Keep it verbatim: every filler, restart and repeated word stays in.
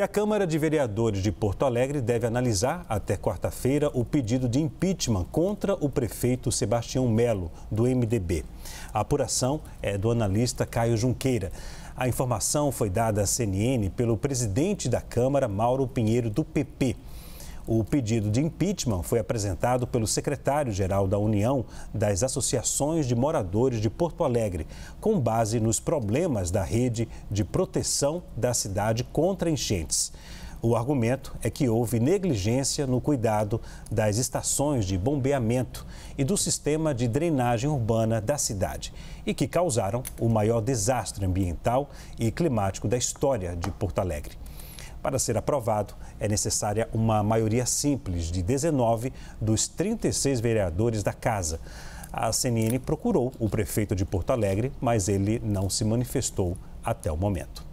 E a Câmara de Vereadores de Porto Alegre deve analisar até quarta-feira o pedido de impeachment contra o prefeito Sebastião Melo, do M D B. A apuração é do analista Caio Junqueira. A informação foi dada à C N N pelo presidente da Câmara, Mauro Pinheiro, do P P. O pedido de impeachment foi apresentado pelo secretário-geral da União das Associações de Moradores de Porto Alegre, com base nos problemas da rede de proteção da cidade contra enchentes. O argumento é que houve negligência no cuidado das estações de bombeamento e do sistema de drenagem urbana da cidade e que causaram o maior desastre ambiental e climático da história de Porto Alegre. Para ser aprovado, é necessária uma maioria simples de dezenove dos trinta e seis vereadores da Casa. A C N N procurou o prefeito de Porto Alegre, mas ele não se manifestou até o momento.